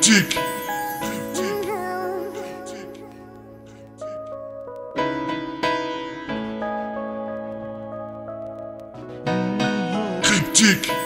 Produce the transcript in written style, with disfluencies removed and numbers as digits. Kryptic. Kryptic.